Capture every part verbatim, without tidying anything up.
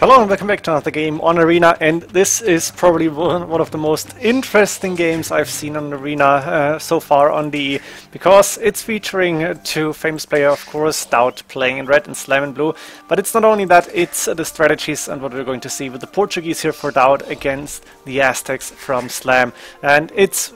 Hello and welcome back to another game on Arena, and this is probably one of the most interesting games I've seen on Arena uh, so far on D E, because it's featuring two famous players, of course, DauT playing in red and Slam in blue, but it's not only that, it's the strategies and what we're going to see with the Portuguese here for DauT against the Aztecs from Slam, and it's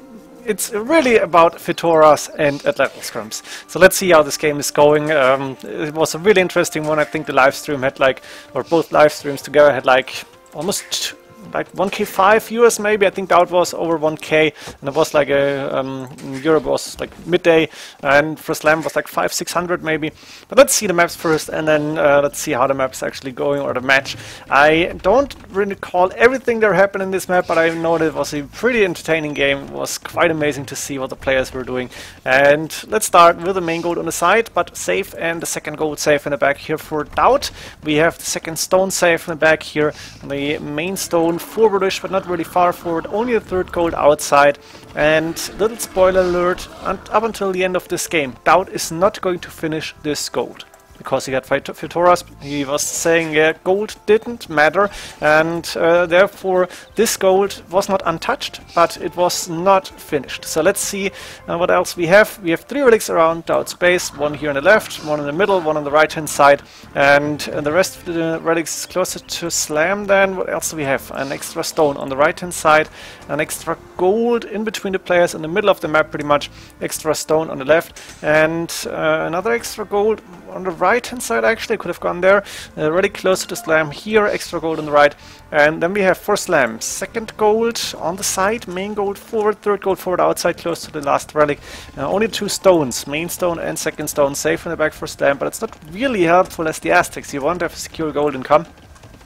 It's really about Feitorias and Atlatl Scrums. So let's see how this game is going. Um, it was a really interesting one. I think the live stream had like, or both live streams together had like almost like one K five viewers maybe. I think DauT was over one K, and it was like a um, in Europe was like midday, and for Slam was like five six hundred maybe. But let's see the maps first, and then uh, let's see how the map's actually going, or the match. I don't really recall everything that happened in this map, but I know that it was a pretty entertaining game. It was quite amazing to see what the players were doing. And let's start with the main gold on the side, but safe, and the second gold safe in the back here for DauT. We have the second stone safe in the back here, the main stone forwardish, but not really far forward, only a third gold outside. And little spoiler alert, un up until the end of this game, DauT is not going to finish this gold, because he got Feitorias. He was saying yeah, gold didn't matter, and uh, therefore this gold was not untouched, but it was not finished. So let's see uh, what else we have. We have three relics around DauT's base, one here on the left, one in the middle, one on the right hand side, and uh, the rest of the relics is closer to Slam. Then what else do we have? An extra stone on the right hand side, an extra gold in between the players in the middle of the map pretty much, extra stone on the left, and uh, another extra gold on the right right hand side. Actually, could have gone there, uh, really close to the Slam here, extra gold on the right, and then we have for Slam, second gold on the side, main gold forward, third gold forward outside, close to the last relic. Uh, only two stones, main stone and second stone, safe in the back for Slam, but it's not really helpful as the Aztecs, you want to have a secure gold income.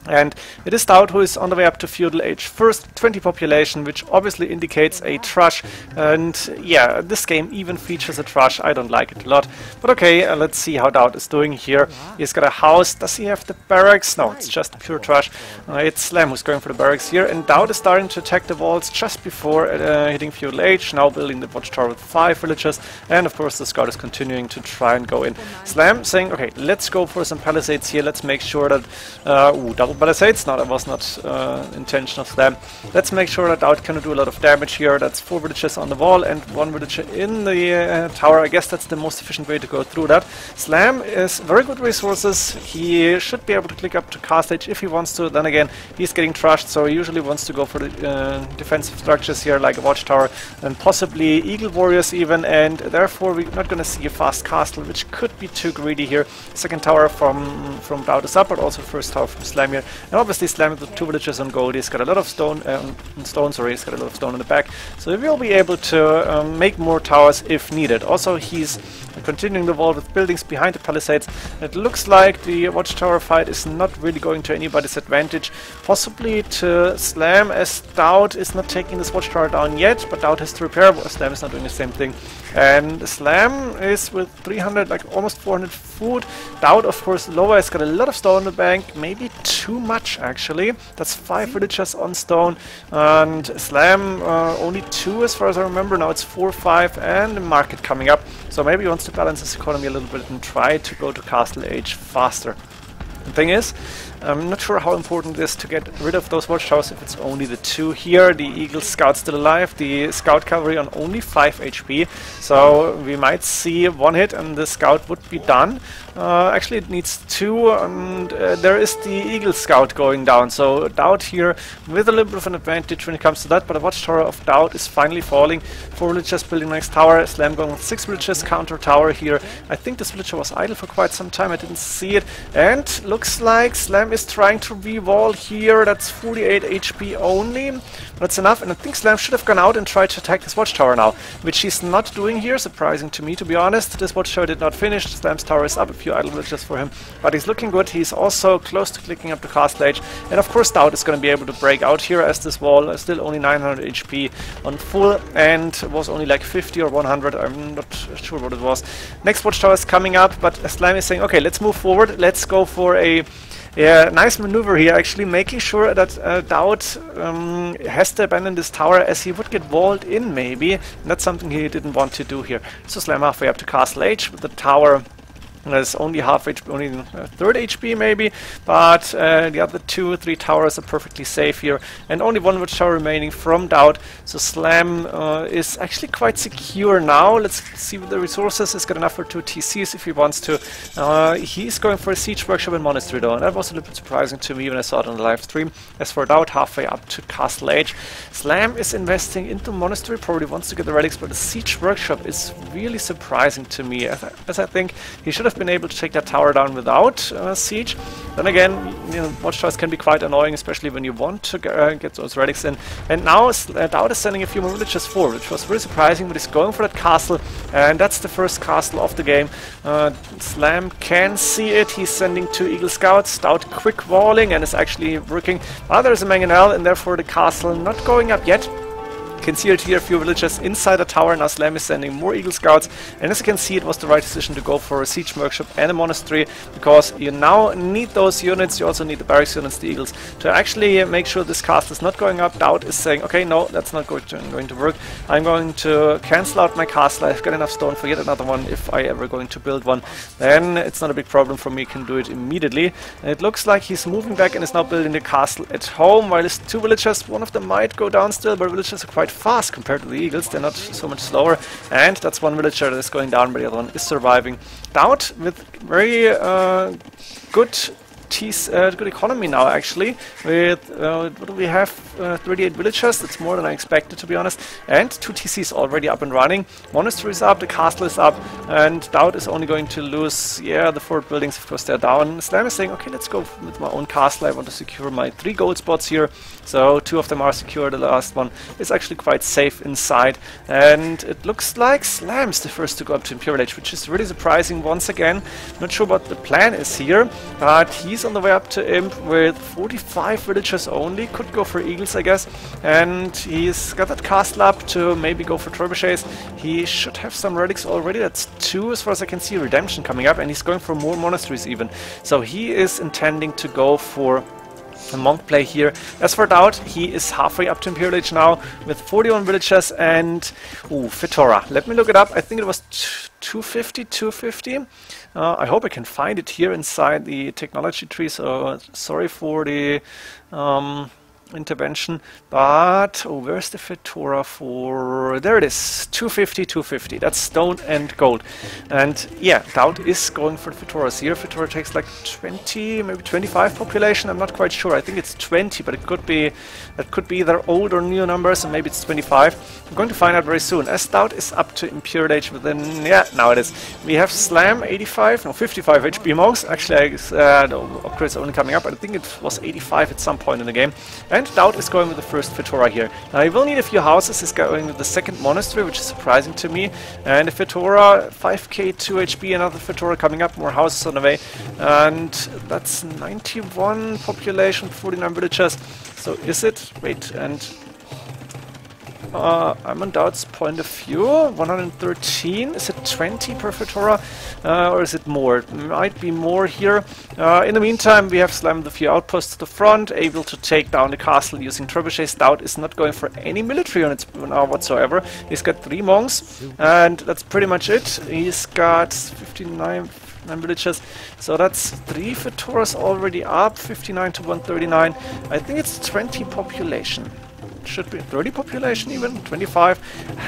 And it is DauT who is on the way up to feudal age first, twenty population, which obviously indicates a trash. And yeah, this game even features a trash. I don't like it a lot. But okay, uh, let's see how DauT is doing here. He's got a house. Does he have the barracks? No, it's just pure trash. Uh, it's Slam who's going for the barracks here. And DauT is starting to attack the walls just before uh, hitting feudal age. Now building the watchtower with five villages. And of course, the scout is continuing to try and go in. Slam saying, okay, let's go for some palisades here. Let's make sure that... Uh, ooh, double palisades. No, that was not uh, intention of them. Let's make sure that DauT can do a lot of damage here. That's four villages on the wall and one villager in the uh, tower. I guess that's the most efficient way to go through that. Slam is very good resources. He should be able to click up to cast age if he wants to. Then again, he's getting trashed, so he usually wants to go for the uh, defensive structures here, like a watchtower and possibly eagle warriors even, and therefore we're not going to see a fast castle, which could be too greedy here. Second tower from, from DauT is up, but also first tower from Slam. And obviously Slam with two villages on gold, he's got a lot of stone, um, stone, sorry, he's got a lot of stone in the back, so he will be able to um, make more towers if needed. Also, he's continuing the wall with buildings behind the palisades. It looks like the watchtower fight is not really going to anybody's advantage, possibly to Slam, as DauT is not taking this watchtower down yet, but DauT has to repair. Slam is not doing the same thing, and Slam is with three hundred, like almost four hundred food. DauT, of course, lower, has got a lot of stone in the bank, maybe two Too much actually. That's five villagers on stone, and Slam uh, only two as far as I remember. Now it's four, five, and the market coming up. So maybe he wants to balance his economy a little bit and try to go to castle age faster. The thing is, I'm not sure how important it is to get rid of those watchtowers if it's only the two here. The Eagle Scout's still alive, the Scout Cavalry on only five H P, so we might see one hit and the Scout would be done. Uh, actually it needs two, and uh, there is the Eagle Scout going down, so DauT here with a little bit of an advantage when it comes to that, but the watchtower of DauT is finally falling. Four villagers building next tower, Slam going with six villagers, counter tower here. I think this villager was idle for quite some time, I didn't see it, and looks like Slam is trying to re-wall here. That's forty-eight H P only, but that's enough, and I think Slam should have gone out and tried to attack this watchtower now, which he's not doing here, surprising to me, to be honest. This watchtower did not finish. Slam's tower is up, a few idle villages for him, but he's looking good. He's also close to clicking up the castle age, and of course DauT is going to be able to break out here, as this wall is still only nine hundred H P on full, and was only like fifty or one hundred, I'm not sure what it was. Next watchtower is coming up, but Slam is saying, okay, let's move forward, let's go for a A, yeah, nice maneuver here, actually making sure that uh, DauT um, has to abandon this tower, as he would get walled in maybe. And that's something he didn't want to do here. So Slam halfway up to castle age with the tower There's only half H P, only a third H P maybe, but uh, the other two, three towers are perfectly safe here, and only one witch tower remaining from DauT. So Slam uh, is actually quite secure now. Let's see what the resources is. Got enough for two T Cs if he wants to. Uh, he's going for a siege workshop and monastery though, and that was a little bit surprising to me when I saw it on the live stream. As for DauT, halfway up to Castle Age, Slam is investing into monastery. Probably wants to get the relics, but the siege workshop is really surprising to me, as I, as I think he should have been able to take that tower down without uh, siege. Then again, you know, watchtowers can be quite annoying, especially when you want to uh, get those relics in. And now uh, DauT is sending a few more villages forward, which was really surprising, but he's going for that castle, and that's the first castle of the game. Uh, Slam can see it. He's sending two Eagle Scouts, DauT quick walling, and is actually working. Ah, there's a mangonel, and therefore the castle not going up yet. You can see it here, a few villages inside the tower. Now Slam is sending more Eagle Scouts, and as you can see, it was the right decision to go for a siege workshop and a monastery, because you now need those units. You also need the barracks units, the Eagles, to actually make sure this castle is not going up. DauT is saying, okay, no, that's not going to, going to work. I'm going to cancel out my castle. I've got enough stone for yet another one. If I ever going to build one, then it's not a big problem for me. I can do it immediately. And it looks like he's moving back and is now building the castle at home, while his two villagers, one of them might go down still, but villagers are quite fast compared to the Eagles. They're not so much slower, and that's one villager that is going down, but the other one is surviving. DauT with very uh, good Uh, good economy now, actually. With uh, what do we have? Uh, thirty-eight villagers. That's more than I expected, to be honest. And two T Cs already up and running. Monastery is up, the castle is up, and DauT is only going to lose, yeah, the fort buildings, of course, they're down. Slam is saying, okay, let's go with my own castle. I want to secure my three gold spots here. So two of them are secure. The last one is actually quite safe inside. And it looks like Slam's the first to go up to Imperial Age, which is really surprising once again. Not sure what the plan is here, but he's on the way up to Imp with forty-five villagers only. Could go for Eagles, I guess, and he's got that castle up to maybe go for trebuchets. He should have some relics already. That's two as far as I can see. Redemption coming up, and he's going for more monasteries even. So he is intending to go for a monk play here. As for DauT, he is halfway up to Imperial Age now with forty-one villagers and ooh, Feitoria. Let me look it up. I think it was two fifty, two fifty. Uh, I hope I can find it here inside the technology tree, so sorry for the um, intervention, but oh, where's the Feitoria for? There it is, two fifty, two fifty. That's stone and gold. And yeah, DauT is going for the Feitoria here. Feitoria takes like twenty, maybe twenty-five population. I'm not quite sure. I think it's twenty, but it could be, that could be either old or new numbers, and maybe it's twenty-five. I'm going to find out very soon, as DauT is up to Imperial Age within, yeah, now it is. We have Slam eighty-five, no, fifty-five H P most. Actually, I guess, uh, no, upgrade's only coming up, but I think it was eighty-five at some point in the game. And DauT is going with the first Feitoria here. Now he will need a few houses. He's going with the second monastery, which is surprising to me. And a Feitoria, five K, two H P, another Feitoria coming up, more houses on the way. And that's ninety-one population, forty-nine villagers. So is it? Wait, and Uh, I'm on DauT's point of view, one hundred thirteen, is it twenty per Feitoria, uh, or is it more? It might be more here. Uh, in the meantime, we have slammed the few outposts to the front, able to take down the castle using trebuchets. DauT is not going for any military units now whatsoever. He's got three monks, and that's pretty much it. He's got fifty-nine... nine villages, so that's three Feitorias already up, fifty-nine to one thirty-nine. I think it's twenty population. Should be thirty population even, twenty-five.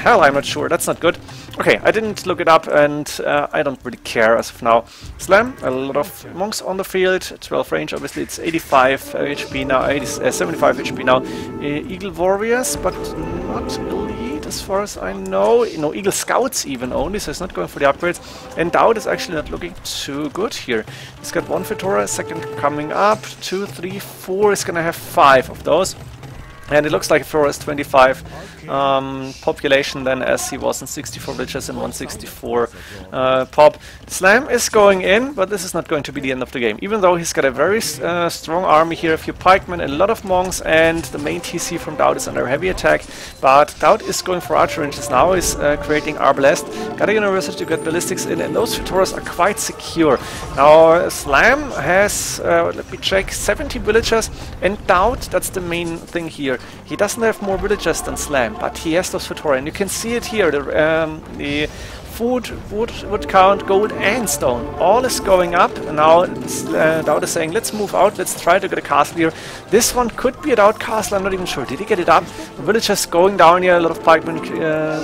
Hell, I'm not sure. That's not good. Okay, I didn't look it up, and uh, I don't really care as of now. Slam, a lot of monks on the field, twelve range, obviously it's eighty-five uh, H P now, eighty, uh, seventy-five H P now. Uh, Eagle Warriors, but not elite as far as I know. No Eagle Scouts even only, so he's not going for the upgrades. And DauT is actually not looking too good here. He's got one Feitoria, second coming up, two, three, four. He's gonna have five of those. And it looks like Feitoria is twenty-five um, population then, as he was in sixty-four villages and one sixty-four uh, pop. Slam is going in, but this is not going to be the end of the game. Even though he's got a very uh, strong army here, a few pikemen, a lot of monks, and the main T C from DauT is under heavy attack. But DauT is going for archer ranges now, is uh, creating arbalest. Got a university to get ballistics in, and those Feitoras are quite secure. Now Slam has, uh, let me check, seventy villagers, and DauT, that's the main thing here. He doesn't have more villagers than Slam, but he has those Feitoria, and you can see it here. The, um, the food, wood, wood count, gold and stone. All is going up, and now uh, DauT is saying, let's move out, let's try to get a castle here. This one could be a DauT castle, I'm not even sure. Did he get it up? The villagers going down here, a lot of pikemen uh,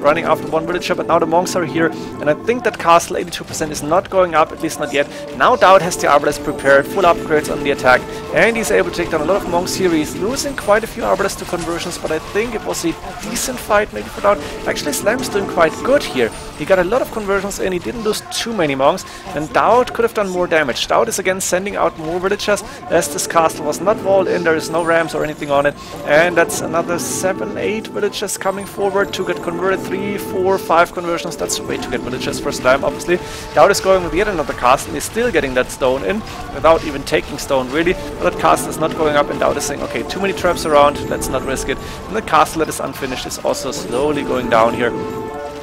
running after one villager, but now the monks are here, and I think that castle eighty-two percent is not going up, at least not yet. Now DauT has the arbalest prepared, full upgrades on the attack, and he's able to take down a lot of monks here. He's losing quite a few arbalest to conversions, but I think it was a decent fight maybe for DauT. Actually, Slam's doing quite good here. He got a lot of conversions and he didn't lose too many monks, and DauT could have done more damage. DauT is again sending out more villagers, as this castle was not walled in, there is no ramps or anything on it, and that's another seven, eight villagers coming forward to get converted. three, four, five conversions, that's the way to get villagers for Slam, obviously. DauT is going with yet another castle, he's still getting that stone in, without even taking stone really, but that castle is not going up, and DauT is saying, okay, too many traps around, let's not risk it. And the castle that is unfinished is also slowly going down here.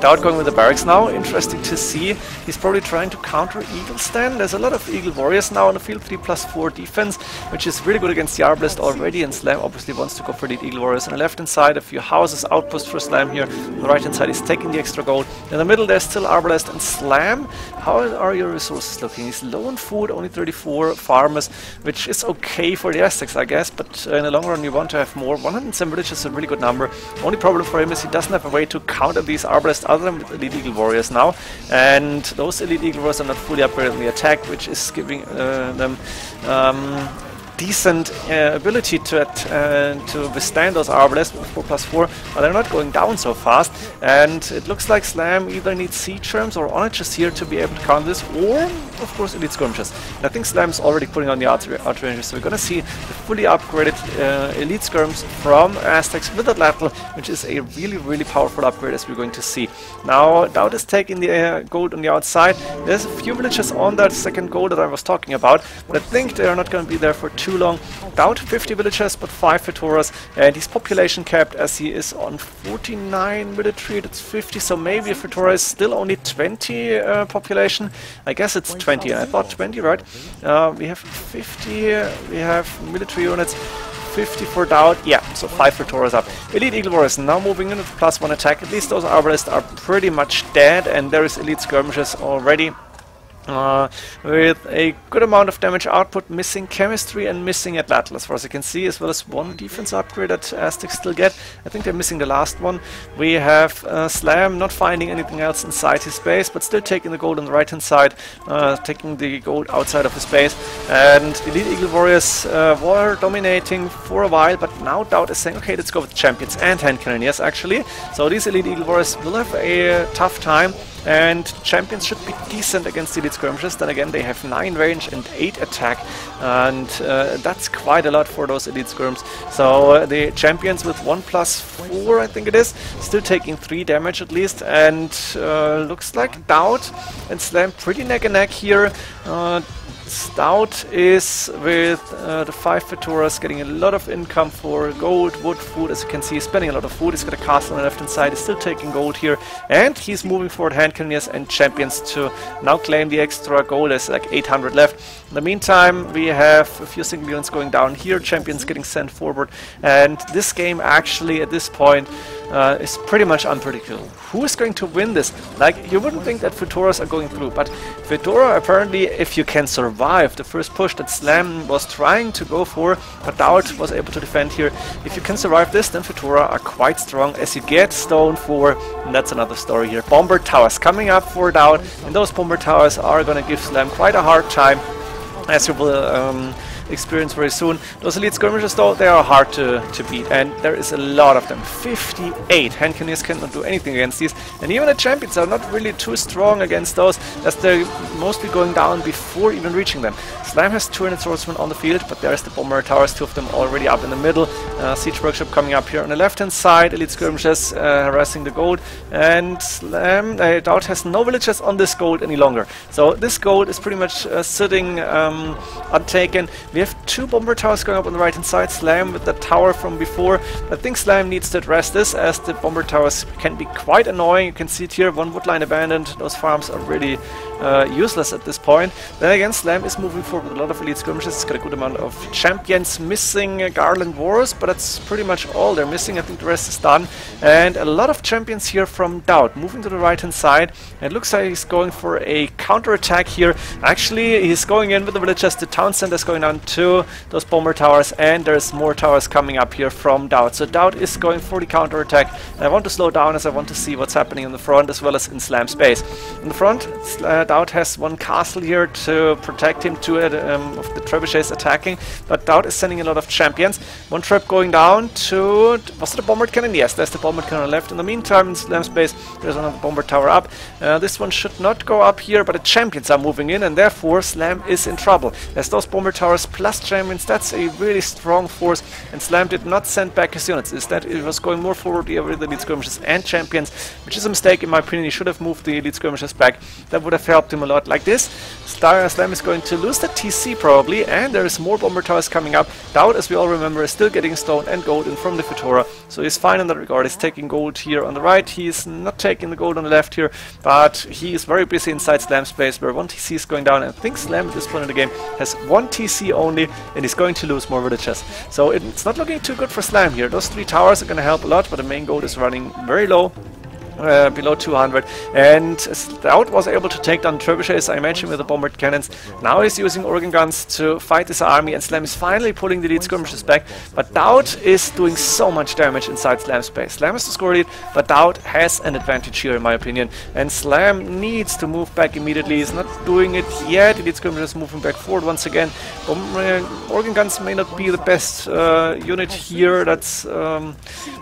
DauT going with the barracks now, interesting to see. He's probably trying to counter Eagles then. There's a lot of Eagle warriors now on the field, three plus four defense, which is really good against the arbalest already, and Slam obviously wants to go for the Eagle warriors. On the left hand side, a few houses, outpost for Slam here. On the right hand side, he's taking the extra gold. In the middle, there's still arbalest and Slam. How are your resources looking? He's low on food, only thirty-four farmers, which is okay for the Aztecs, I guess, but in the long run, you want to have more. one hundred seven villages is a really good number. Only problem for him is he doesn't have a way to counter these arbalest other than with elite eagle warriors now, and those elite eagle warriors are not fully upgraded in the attack, which is giving uh, them um, decent uh, ability to uh, to withstand those arbalests with four plus four, but they're not going down so fast, and it looks like Slam either needs siege terms or onages here to be able to count this, or of course elite skirmishes. And I think Slam's already putting on the archery, archery so we're gonna see the fully upgraded uh, elite skirms from Aztecs with Atlatl, which is a really really powerful upgrade, as we're going to see. Now DauT is taking the uh, gold on the outside. There's a few villages on that second gold that I was talking about, but I think they are not going to be there for two too long. DauT fifty villagers, but five Feitoras, and his population capped as he is on forty-nine military, that's fifty, so maybe a Feitora is still only twenty uh, population. I guess it's twenty, I thought twenty, right? Uh, we have fifty, uh, we have military units, fifty for DauT, yeah, so five Feitoras up. Elite Eagle Warriors now moving in with plus one attack, at least those arbalists are pretty much dead, and there is elite skirmishes already. Uh, with a good amount of damage output, missing chemistry and missing Atlatl, as far as you can see, as well as one defense upgrade that Aztecs still get. I think they're missing the last one. We have uh, Slam not finding anything else inside his base, but still taking the gold on the right hand side, uh, taking the gold outside of his base. And elite Eagle Warriors uh, were dominating for a while, but now DauT is saying, okay, let's go with Champions and Hand Cannoneers actually. So these elite Eagle Warriors will have a uh, tough time. And Champions should be decent against elite skirmishes. Then again, they have nine range and eight attack, and uh, that's quite a lot for those elite skirms. So uh, the Champions with one plus four, I think it is, still taking three damage at least, and uh, looks like DauT and Slam pretty neck and neck here. Uh, DauT is with uh, the five Feitoras getting a lot of income for gold, wood, food, as you can see. He's spending a lot of food. He's got a castle on the left hand side. He's still taking gold here, and he's moving forward Hand Cannoneers and Champions to now claim the extra gold. There's like eight hundred left. In the meantime, we have a few single units going down here. Champions getting sent forward, and this game actually at this point uh, is pretty much unpredictable. Who is going to win this? Like, you wouldn't think that Feitoras are going through, but Feitora apparently, if you can survive the first push that Slam was trying to go for, but DauT was able to defend here. If you can survive this, then Feitora are quite strong, as you get stone for, and that's another story here. Bomber towers coming up for DauT, and those bomber towers are gonna give Slam quite a hard time, as you will um, experience very soon. Those elite skirmishes though, they are hard to, to beat, and there is a lot of them. fifty-eight Hand Cannoneers cannot do anything against these, and even the Champions are not really too strong against those, as they're mostly going down before even reaching them. Slam has two hundred swordsmen on the field, but there's the bomber towers, two of them already up in the middle. Uh, siege workshop coming up here on the left hand side, elite skirmishes uh, harassing the gold, and Slam, uh, DauT has no villagers on this gold any longer, so this gold is pretty much uh, sitting um, untaken. We have two bomber towers going up on the right hand side. Slam with the tower from before. I think Slam needs to address this, as the bomber towers can be quite annoying. You can see it here, one woodline abandoned. Those farms are really uh, useless at this point. Then again, Slam is moving forward with a lot of elite skirmishes. It's got a good amount of champions missing uh, Garland Wars, but that's pretty much all they're missing. I think the rest is done. And a lot of champions here from DauT, moving to the right-hand side. It looks like he's going for a counter-attack here. Actually, he's going in with the villagers. The town center is going down to those bomber towers, and there's more towers coming up here from DauT. So DauT is going for the counter-attack, and I want to slow down as I want to see what's happening in the front as well as in Slam's base. In the front, uh, DauT has one castle here to protect him to it, um, of the trebuchets attacking, but DauT is sending a lot of champions. One trap going down to... was it a bomber cannon? Yes, there's the bomber cannon left. In the meantime, in Slam's base, there's another bomber tower up. Uh, this one should not go up here, but the champions are moving in, and therefore Slam is in trouble. There's those bomber towers plus champions. That's a really strong force, and Slam did not send back his units. Instead, it was going more forward here with the elite skirmishes and champions, which is a mistake in my opinion. He should have moved the elite skirmishes back. That would have helped him a lot. Like this, Star Slam is going to lose the T C probably, and there is more bomber towers coming up. DauT, as we all remember, is still getting stone and gold in from the Feitoria, so he's fine in that regard. He's taking gold here on the right. He is not taking the gold on the left here, but he is very busy inside Slam's base, where one T C is going down, and I think Slam at this point in the game has one T C only, and he's going to lose more villages. So it, it's not looking too good for Slam here. Those three towers are going to help a lot, but the main gold is running very low. Uh, below two hundred, and DauT was able to take down trebuchets, I mentioned, with the bombered cannons. Now he's using organ guns to fight this army, and Slam is finally pulling the lead skirmishes back, but DauT is doing so much damage inside Slam's base. Slam is the score lead, but DauT has an advantage here in my opinion, and Slam needs to move back immediately. He's not doing it yet. The lead skirmishes moving back forward once again. Bomb uh, organ guns may not be the best uh, unit here. That's um,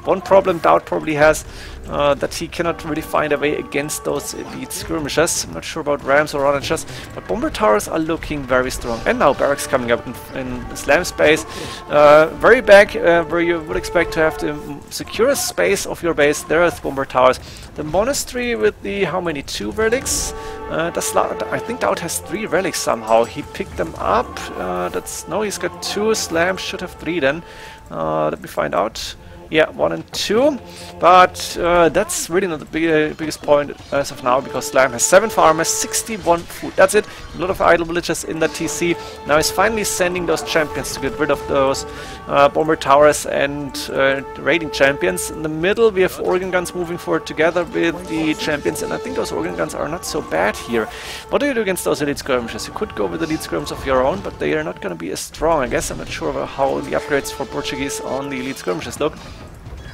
one problem DauT probably has, Uh, that he cannot really find a way against those elite skirmishers. I'm not sure about rams or onagers, but bomber towers are looking very strong. And now barracks coming up in, in Slam space. Uh, very back, uh, where you would expect to have the securest space of your base. There are the bomber towers. The monastery with the, how many, two relics? Uh, that's I think DauT has three relics somehow. He picked them up. Uh, that's no, he's got two. Slam should have three then. Uh, let me find out. Yeah, one and two, but uh, that's really not the big, uh, biggest point as of now, because Slam has seven farmers, sixty-one food. That's it. A lot of idle villages in the T C. Now he's finally sending those champions to get rid of those uh, bomber towers and uh, raiding champions. In the middle, we have organ guns moving forward together with the champions, and I think those organ guns are not so bad here. What do you do against those elite skirmishes? You could go with elite skirms of your own, but they are not going to be as strong, I guess. I'm not sure how the upgrades for Portuguese on the elite skirmishes look.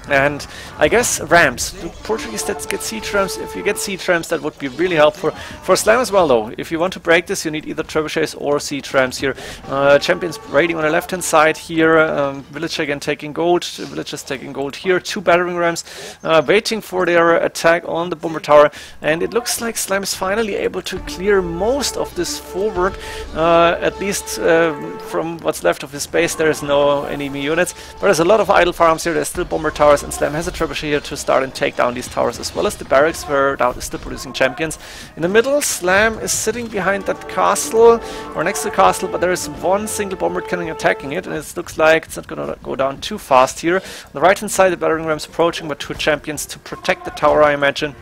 And I guess rams. Do Portuguese stats get siege rams? If you get siege rams, that would be really helpful for Slam as well, though. If you want to break this, you need either trebuchets or siege rams here. Uh, champions raiding on the left hand side here. Um, village again taking gold. Villagers taking gold here. Two battering rams uh, waiting for their attack on the bomber tower. And it looks like Slam is finally able to clear most of this forward, uh, at least uh, from what's left of his base. There is no enemy units, but there's a lot of idle farms here. There's still bomber towers. And Slam has a trebuchet here to start and take down these towers, as well as the barracks where DauT is still producing champions. In the middle, Slam is sitting behind that castle, or next to the castle, but there is one single bomber cannon attacking it, and it looks like it's not gonna go down too fast here. On the right hand side, the battering ram's approaching with two champions to protect the tower, I imagine.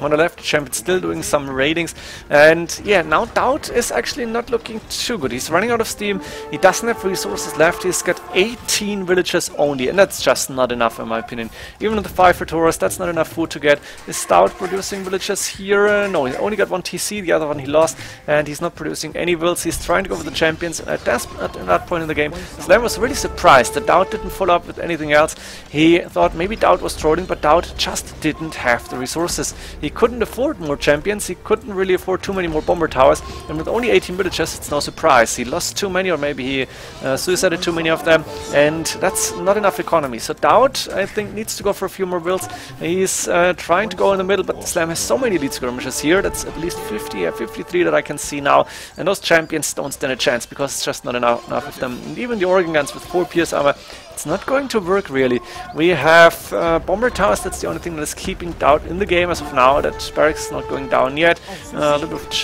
On the left, the champion's still doing some raidings, and yeah, now DauT is actually not looking too good. He's running out of steam, he doesn't have resources left, he's got eighteen villagers only, and that's just not enough in my opinion. Even with the five Feitorias, that's not enough food to get. Is DauT producing villagers here? Uh, no, he only got one T C, the other one he lost, and he's not producing any wills. He's trying to go for the champions, and at that, at that point in the game, Slam was really surprised that DauT didn't follow up with anything else. He thought maybe DauT was trolling, but DauT just didn't have the resources. He couldn't afford more champions, he couldn't really afford too many more bomber towers, and with only eighteen villagers, it's no surprise. He lost too many, or maybe he uh, suicided too many of them, and that's not enough economy. So DauT, I think, needs to go for a few more builds. He's uh, trying to go in the middle, but Slam has so many elite skirmishes here. That's at least fifty, uh, fifty-three that I can see now, and those champions don't stand a chance, because it's just not enough, enough of them. And even the organ guns with four pierce armor, it's not going to work really. We have uh, bomber towers, that's the only thing that is keeping DauT in the game as of now. now that barracks not going down yet. Uh,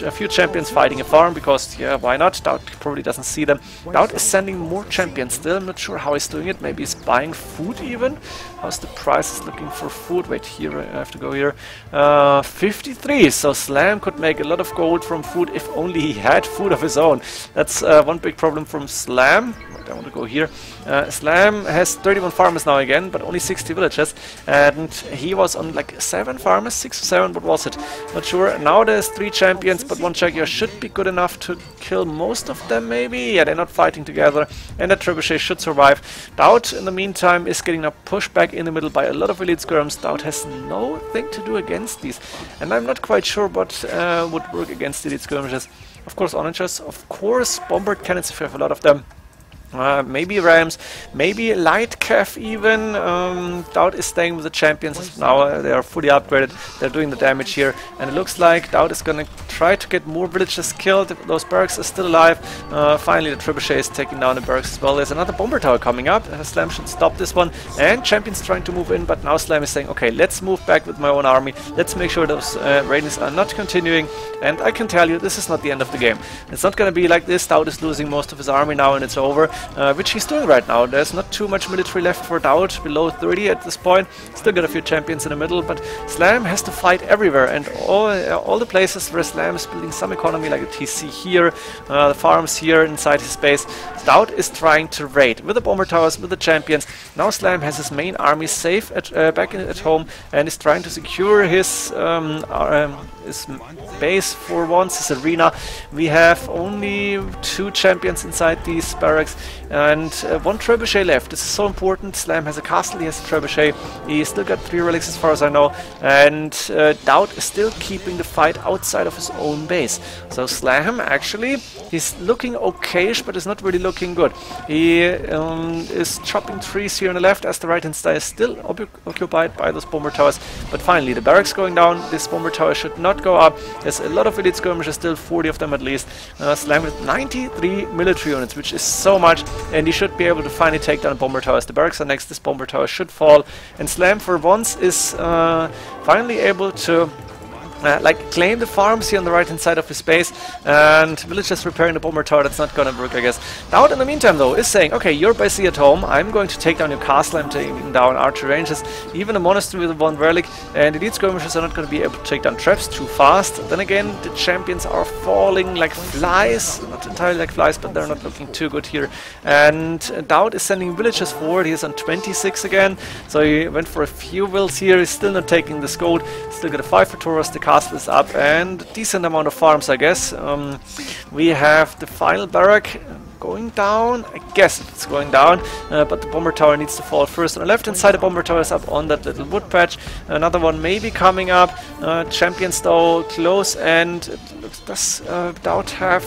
a few champions fighting a farm, because yeah, why not? DauT probably doesn't see them. DauT is sending more champions still. I'm not sure how he's doing it. Maybe he's buying food even. How's the prices looking for food? Wait, here I have to go here. Uh, fifty-three. So Slam could make a lot of gold from food if only he had food of his own. That's uh, one big problem from Slam. I want to go here. Uh, Slam has thirty-one farmers now again, but only sixty villages, and he was on like seven farmers, six or seven. What was it? Not sure. Now there's three champions, but one Jaguar should be good enough to kill most of them. Maybe. Yeah, they're not fighting together, and that trebuchet should survive. DauT, in the meantime, is getting a pushback in the middle by a lot of elite skirms. DauT has no thing to do against these, and I'm not quite sure what uh, would work against elite skirmishes. Of course, onagers. Of course, bombard cannons if you have a lot of them. Uh, maybe Rams, maybe Light Cav even. um, DauT is staying with the champions now. Uh, they are fully upgraded, they're doing the damage here, and it looks like DauT is gonna try to get more villages killed if those barracks are still alive. Uh, finally the trebuchet is taking down the barracks as well. There's another bomber tower coming up. uh, Slam should stop this one, and champions trying to move in, but now Slam is saying, okay, let's move back with my own army, let's make sure those uh, raidings are not continuing. And I can tell you, this is not the end of the game. It's not gonna be like this. DauT is losing most of his army now and it's over. Uh, which he's doing right now. There's not too much military left for DauT, below thirty at this point. Still got a few champions in the middle, but Slam has to fight everywhere, and all uh, all the places where Slam is building some economy, like a T C here, uh, the farms here inside his base, DauT is trying to raid with the bomber towers, with the champions. Now Slam has his main army safe at, uh, back in, at home, and is trying to secure his um, um, his base for once, his arena. We have only two champions inside these barracks. And uh, one trebuchet left. This is so important. Slam has a castle, he has a trebuchet, he still got three relics as far as I know, and uh, DauT is still keeping the fight outside of his own base. So Slam actually, he's looking okayish, but it's not really looking good. He um, is chopping trees here on the left, as the right hand side is still occupied by those bomber towers. But finally the barracks going down, this bomber tower should not go up. There's a lot of elite skirmishes still, forty of them at least. uh, Slam with ninety-three military units, which is so much. And he should be able to finally take down bomber towers. The barracks are next. This bomber tower should fall. And Slam, for once, is uh, finally able to Uh, like claim the farms here on the right hand side of his base, and villagers repairing the bomber tower. That's not gonna work, I guess. DauT in the meantime though is saying, okay, you're basically at home, I'm going to take down your castle, I'm taking down archery ranges, even a monastery with one relic, and elite skirmishers are not gonna be able to take down traps too fast. Then again, the champions are falling like flies, not entirely like flies, but they're not looking too good here. And DauT is sending villagers forward. He's on twenty-six again, so he went for a few wills here. He's still not taking this gold, still got a five for Taurus. The castle is up, and decent amount of farms, I guess. Um, we have the final barrack going down. I guess it's going down, uh, but the bomber tower needs to fall first. On the left hand side, the bomber tower is up on that little wood patch. Another one may be coming up. Uh, champions though close, and it looks, does uh, DauT have?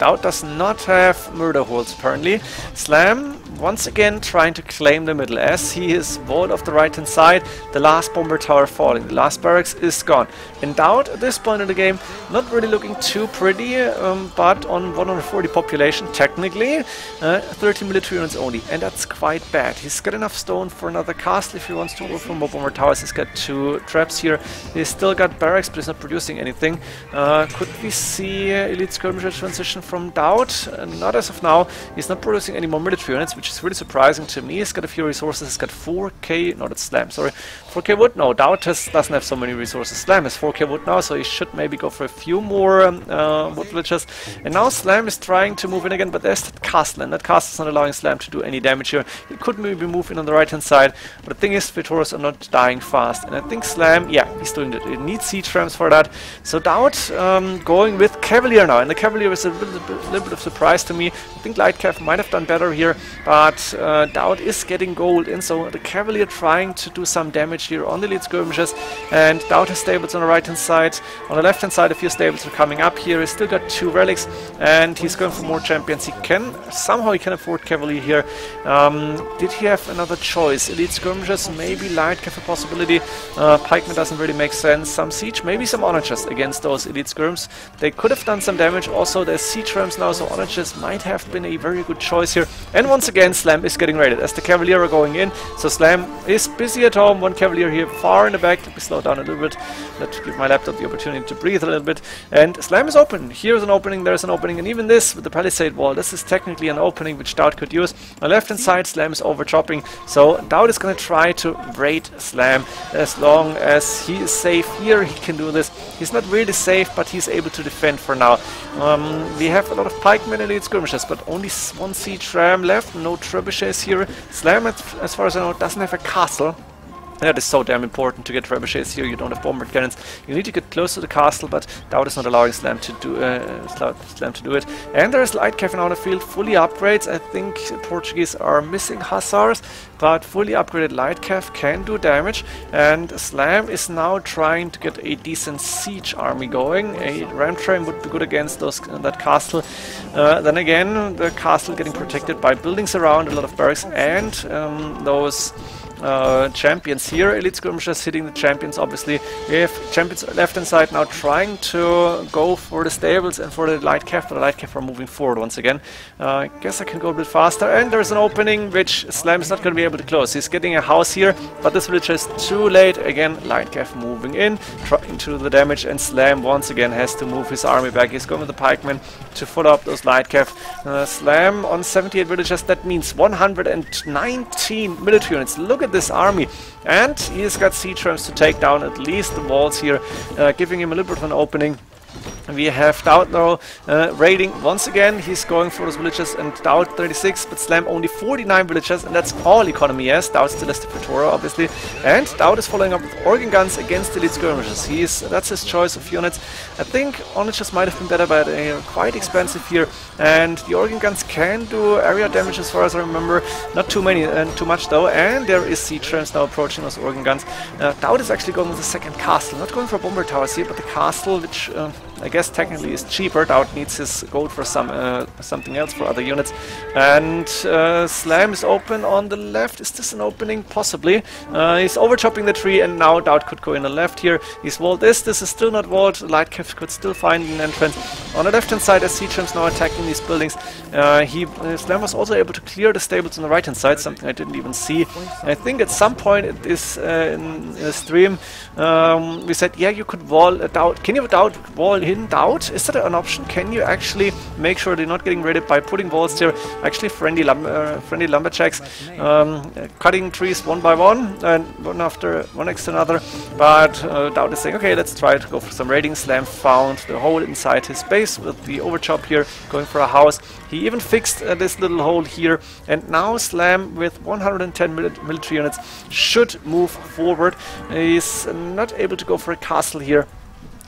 DauT does not have murder holes apparently. Slam once again trying to claim the middle as he is walled off the right hand side. The last bomber tower falling, the last barracks is gone. And DauT at this point in the game not really looking too pretty, um, but on one hundred forty population technically, uh, thirty military units only, and that's quite bad. He's got enough stone for another castle if he wants to go for more bomber towers. He's got two traps here, he's still got barracks, but he's not producing anything. Uh, could we see uh, elite skirmisher transition from DauT? Uh, not as of now. He's not producing any more military units, which is really surprising to me. He's got a few resources. He's got four K, no, that's Slam, sorry, four K wood. No, DauT has, doesn't have so many resources. Slam has four K wood now, so he should maybe go for a few more um, uh, wood villages. And now Slam is trying to move in again, but there's that castle, and that castle is not allowing Slam to do any damage here. He could maybe move in on the right hand side, but the thing is, Feitoras are not dying fast, and I think Slam, yeah, he's doing that. It needs siege rams for that. So DauT um, going with Cavalier now, and the Cavalier is a little, little bit of surprise to me. I think Lightcav might have done better here, but uh, DauT is getting gold in, so the Cavalier trying to do some damage here on the lead skirmishes. And DauT has stables on the right hand side. On the left hand side, a few stables are coming up here. He's still got two relics, and he's going for more champions. He can somehow he can afford Cavalier here. Um, did he have another choice? Elite skirmishes, maybe Lightcav a possibility. Uh, Pikeman doesn't really make sense. Some siege, maybe some onagers against those elite skirms. They could have done some damage. Also, there's siege trams now, so oranges might have been a very good choice here. And once again, Slam is getting raided as the Cavalier are going in. So Slam is busy at home. One Cavalier here far in the back. Let me slow down a little bit. Let's give my laptop the opportunity to breathe a little bit. And Slam is open. Here's an opening. There's an opening. And even this with the palisade wall, this is technically an opening which DauT could use. On the left hand side, Slam is over-chopping. So DauT is going to try to raid Slam. As long as he is safe here, he can do this. He's not really safe, but he's able to defend for now. Um, we have a lot of pikemen and elite skirmishes, but only one sea tram left. No trebuchets here. Slam, as far as I know, doesn't have a castle. That is so damn important to get trebuchets here. You don't have bombard cannons. You need to get close to the castle, but DauT is not allowing Slam to do uh, Slam to do it. And there is light cav on the field, fully upgrades. I think Portuguese are missing hussars, but fully upgraded light cav can do damage. And Slam is now trying to get a decent siege army going. A ram train would be good against those uh, that castle. Uh, then again, the castle getting protected by buildings around, a lot of barracks, and um, those. Uh, champions here, elite skirmishers hitting the champions obviously. We have champions left hand side now trying to go for the stables and for the light cav, but the light cav are moving forward once again. Uh, I guess I can go a bit faster, and there's an opening which Slam is not going to be able to close. He's getting a house here, but this village is too late. Again, light cav moving in, trying to do the damage, and Slam once again has to move his army back. He's going with the pikemen to follow up those light cav. Uh, Slam on seventy-eight villagers, that means one hundred nineteen military units. Look at this army, and he's got sea trams to take down at least the walls here, uh, giving him a little bit of an opening. We have DauT now uh, raiding once again. He's going for those villages, and DauT thirty-six, but Slam only forty-nine villages, and that's all economy. Yes, DauT still has the Feitoria, obviously, and DauT is following up with organ guns against elite skirmishes. He is, that's his choice of units. I think onagers might have been better, but they are quite expensive here, and the organ guns can do area damage as far as I remember. Not too many and uh, too much though, and there is sea trams now approaching those organ guns. Uh, DauT is actually going with the second castle, not going for bomber towers here, but the castle, which uh, I guess technically is cheaper. DauT needs his gold for some uh, something else for other units. And uh, Slam is open on the left. Is this an opening? Possibly. Uh, he's overchopping the tree, and now DauT could go in the left here. He's walled this. This is still not walled. Lightcap could still find an entrance. On the left hand side, I see Champs now attacking these buildings. Uh, he uh, Slam was also able to clear the stables on the right hand side, something I didn't even see. And I think at some point it is uh, in the stream um, we said, yeah, you could wall a DauT. Can you DauT wall hidden DauT? Is that an option? Can you actually make sure they're not getting raided by putting walls there? Actually, friendly, lum uh, friendly lumberjacks um, uh, cutting trees one by one, and one after one next to another. But uh, DauT is saying, okay, let's try to go for some raiding. Slam found the hole inside his base with the overchop here, going for a house. He even fixed uh, this little hole here, and now Slam with one hundred ten mili military units should move forward. He's not able to go for a castle here,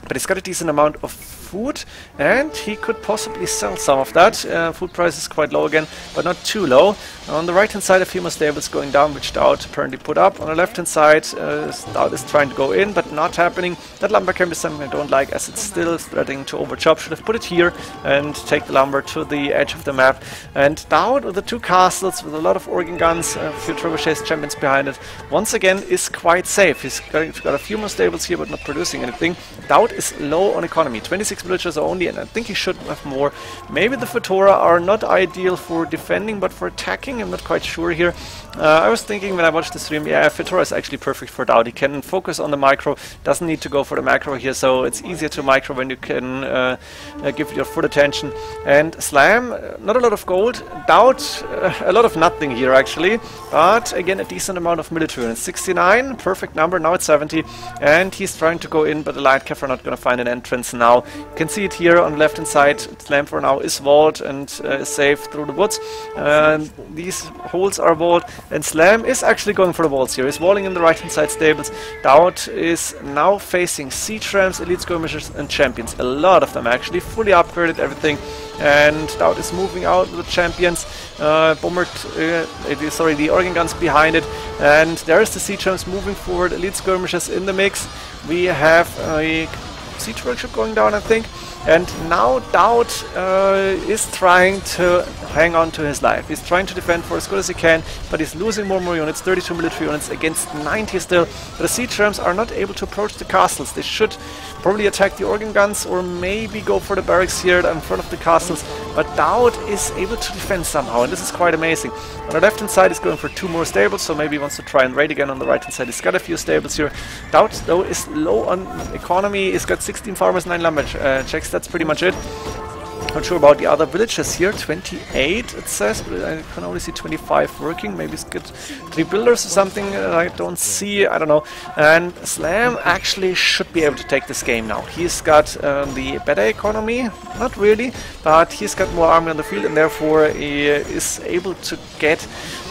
but he's got a decent amount of food, and he could possibly sell some of that. Uh, food price is quite low again, but not too low. On the right hand side, a few more stables going down, which DauT apparently put up. On the left hand side, uh, DauT is trying to go in, but not happening. That lumber camp is something I don't like, as it's still threatening to overchop. Should have put it here and take the lumber to the edge of the map. And DauT with the two castles, with a lot of organ guns, a few trebuchets, champions behind it, once again is quite safe. He's got, he's got a few more stables here, but not producing anything. DauT is low on economy, twenty-six villagers only, and I think he should have more. Maybe the Feitoria are not ideal for defending, but for attacking, I'm not quite sure here. Uh, I was thinking when I watched the stream, yeah, Feitoria is actually perfect for DauT. He can focus on the micro, doesn't need to go for the macro here, so it's easier to micro when you can uh, uh, give your full attention. And Slam, not a lot of gold. DauT, uh, a lot of nothing here actually, but again, a decent amount of military units. sixty-nine, perfect number, now it's seventy, and he's trying to go in, but the light cav are not going to find an entrance now. You can see it here on the left hand side. Slam for now is walled and uh, is safe through the woods. Uh, these holes are walled, and Slam is actually going for the walls here. He's walling in the right hand side stables. DauT is now facing sea trams, elite skirmishers, and champions. A lot of them actually, fully upgraded everything. And DauT is moving out with the champions, uh, bombard, uh, sorry, the organ guns behind it. And there's the sea trams moving forward, elite skirmishers in the mix. We have a siege workshop going down, I think. And now DauT uh, is trying to hang on to his life. He's trying to defend for as good as he can, but he's losing more and more units, thirty-two military units against ninety still. But the siege rams are not able to approach the castles. They should probably attack the organ guns or maybe go for the barracks here in front of the castles. But DauT is able to defend somehow, and this is quite amazing. On the left-hand side is going for two more stables, so maybe he wants to try and raid again. On the right-hand side, he's got a few stables here. DauT, though, is low on economy. He's got sixteen farmers, nine lumberjacks. Uh, That's pretty much it. Not sure about the other villages here. twenty-eight it says, but I can only see twenty-five working. Maybe it's good. Three builders or something that I don't see. I don't know. And Slam actually should be able to take this game now. He's got um, the better economy. Not really, but he's got more army on the field, and therefore he is able to get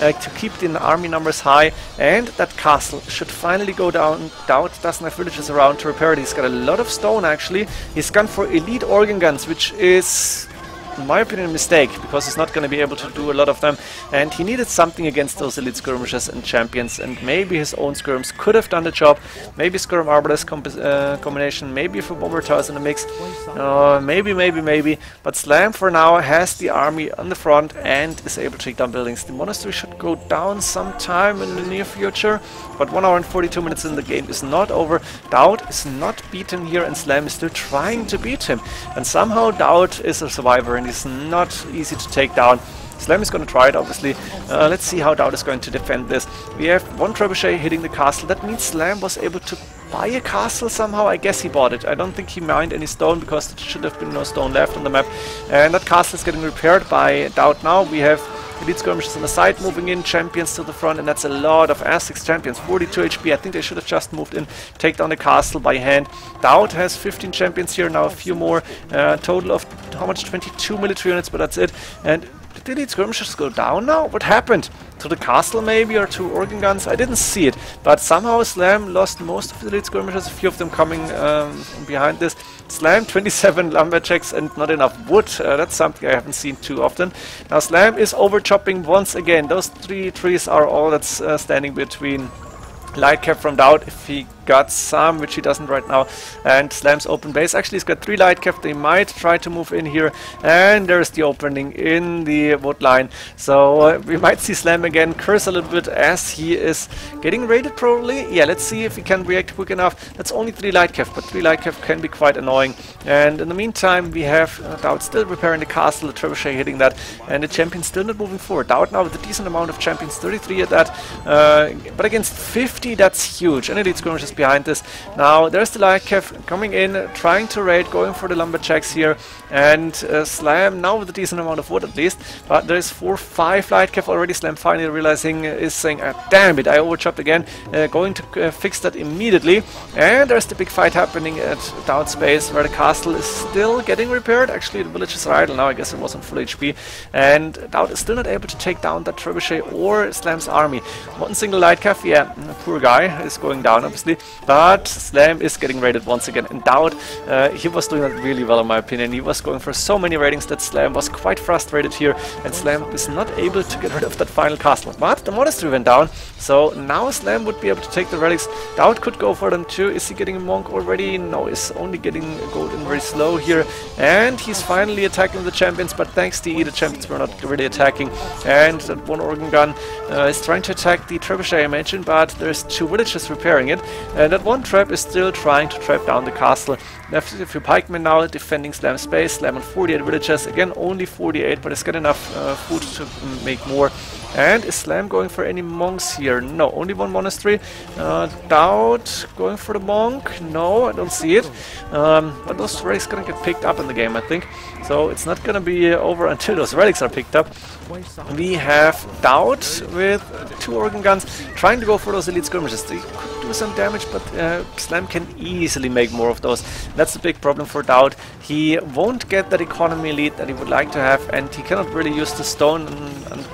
uh, to keep the army numbers high. And that castle should finally go down. DauT doesn't have villages around to repair it. He's got a lot of stone actually. He's gone for elite organ guns, which is, in my opinion, a mistake, because he's not going to be able to do a lot of them, and he needed something against those elite skirmishers and champions, and maybe his own skirms could have done the job. Maybe skirm arbalest com uh, combination, maybe for bomber towers in the mix, uh, maybe, maybe, maybe, but Slam for now has the army on the front and is able to take down buildings. The monastery should go down sometime in the near future, but one hour and forty-two minutes in the game is not over. DauT is not beaten here, and Slam is still trying to beat him, and somehow DauT is a survivor, and it's not easy to take down. Slam is going to try it, obviously. Uh, let's see how DauT is going to defend this. We have one trebuchet hitting the castle. That means Slam was able to buy a castle somehow. I guess he bought it. I don't think he mined any stone, because there should have been no stone left on the map. And that castle is getting repaired by DauT now. We have elite skirmishers on the side moving in, champions to the front, and that's a lot of Aztecs champions. forty-two H P, I think they should have just moved in, take down the castle by hand. DauT has fifteen champions here, now a few more, uh, total of, how much, twenty-two military units, but that's it. And did the elite skirmishers go down now? What happened? To the castle maybe, or to organ guns? I didn't see it, but somehow Slam lost most of the elite skirmishers, a few of them coming um, behind this. Slam twenty-seven lumberjacks and not enough wood. Uh, that's something I haven't seen too often. Now Slam is over chopping once again. Those three trees are all that's uh, standing between Lightcap from DauT, if he got some, which he doesn't right now, and Slam's open base. Actually, he's got three Lightcap. They might try to move in here, and there's the opening in the wood line. So uh, we might see Slam again curse a little bit as he is getting raided probably. Yeah, let's see if he can react quick enough. That's only three Lightcap, but three Lightcap can be quite annoying. And in the meantime, we have uh, DauT still repairing the castle, the trebuchet hitting that, and the champion still not moving forward. DauT now with a decent amount of champions, thirty-three at that, uh, but against fifty, that's huge. And elite skirmishers behind this. Now there's the Lightcap coming in, trying to raid, going for the lumberjacks here, and uh, Slam now with a decent amount of wood at least, but there's four five Lightcap already. Slam finally realizing, uh, is saying, ah, damn it, I overchopped again, uh, going to uh, fix that immediately. And there's the big fight happening at DauT space, where the castle is still getting repaired. Actually the villages are idle now, I guess it was on full H P, and DauT is still not able to take down that trebuchet or Slam's army. One single Lightcap, yeah, poor guy is going down obviously, but Slam is getting raided once again, and DauT, uh, he was doing that really well in my opinion. He was going for so many ratings that Slam was quite frustrated here, and Slam is not able to get rid of that final castle. But the monastery went down, so now Slam would be able to take the relics. DauT could go for them too. Is he getting a monk already? No, he's only getting gold and very slow here, and he's finally attacking the champions, but thanks to D E the champions were not really attacking, and that one organ gun uh, is trying to attack the trebuchet I mentioned, but there's two villages repairing it, and that one trap is still trying to trap down the castle. Left a few pikemen now defending Slam space. Slam on forty-eight villages, again only forty-eight, but it's got enough uh, food to make more. And is Slam going for any monks here? No, only one monastery. uh, DauT going for the monk? No, I don't see it, um, but those relics gonna get picked up in the game I think, so it's not gonna be over until those relics are picked up. We have DauT with two organ guns trying to go for those elite skirmishes. They could do some damage, but uh, Slam can easily make more of those. That's the big problem for DauT. He won't get that economy elite that he would like to have, and he cannot really use the stone and, and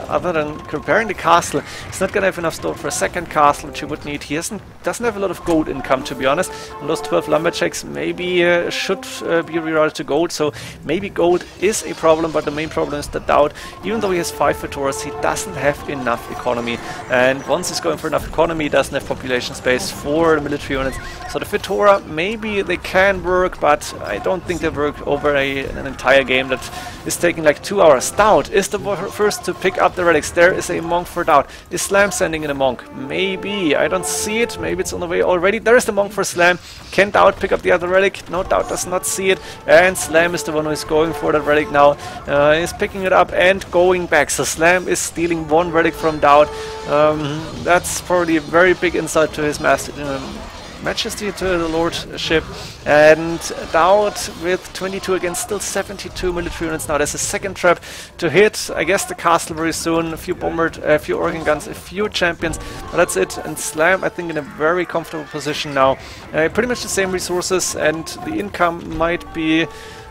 uh, other than repairing the castle. He's not gonna have enough stone for a second castle, which he would need. He hasn't, doesn't have a lot of gold income, to be honest. And those twelve lumberjacks maybe uh, should uh, be rerouted to gold, so maybe gold is a problem, but the main problem is the doubt. Even though he has five Feitoras, he doesn't have enough economy. And once he's going for enough economy, he doesn't have population space for the military units. So the Feitora, maybe they can work, but I don't think they work over a, an entire game that is taking like two hours. DauT is the first to pick up the relics. There is a monk for DauT. Is Slam sending in a monk? Maybe. I don't see it. Maybe it's on the way already. There is the monk for Slam. Can DauT pick up the other relic? No, DauT does not see it. And Slam is the one who is going for that relic now. Uh, he's picking it up and going back. So Slam is stealing one relic from DauT. Um, that's probably a very big insult to his master. Um, Majesty to the Lordship, and DauT with twenty-two against still seventy-two military units now. There's a second trap to hit, I guess, the castle very soon. A few bombers, a few organ guns, a few champions, but that's it. And Slam, I think, in a very comfortable position now. Uh, pretty much the same resources, and the income might be,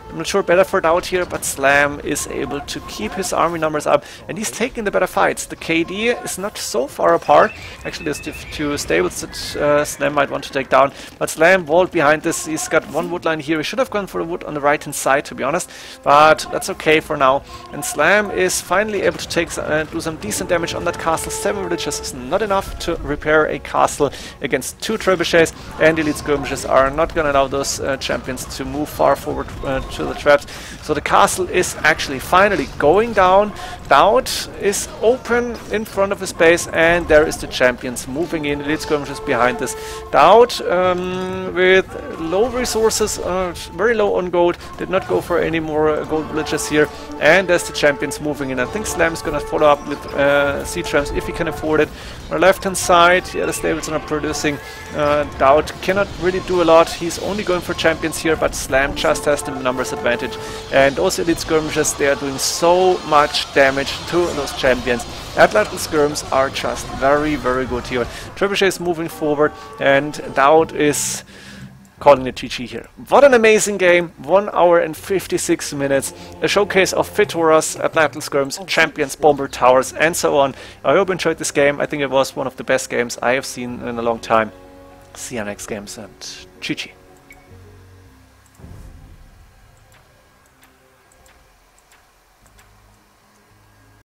I'm not sure, better for DauT here, but Slam is able to keep his army numbers up, and he's taking the better fights. The K D is not so far apart. Actually, there's the two stables that uh, Slam might want to take down, but Slam walled behind this. He's got one wood line here. He should have gone for the wood on the right-hand side, to be honest, but that's okay for now. And Slam is finally able to take uh, do some decent damage on that castle. Seven villages is not enough to repair a castle against two trebuchets, and elite skirmishes are not going to allow those uh, champions to move far forward uh, to the traps. So the castle is actually finally going down. DauT is open in front of his base, and there is the champions moving in. Elite skirmishes behind this. DauT um, with low resources, uh, very low on gold, did not go for any more uh, gold villages here, and there's the champions moving in. I think Slam is gonna follow up with uh, sea trams if he can afford it. On the left hand side, yeah, the stables are not producing. uh, DauT cannot really do a lot. He's only going for champions here, but Slam just has the numbers advantage, and those elite skirmishes, they are doing so much damage to those champions. Atlatl Scrums are just very, very good here. Trebuchet is moving forward, and DauT is calling it G G here. What an amazing game! one hour and fifty-six minutes. A showcase of Feitoras, Atlatl Scrums, Champions, Bomber Towers, and so on. I hope you enjoyed this game. I think it was one of the best games I have seen in a long time. See you next games, and G G.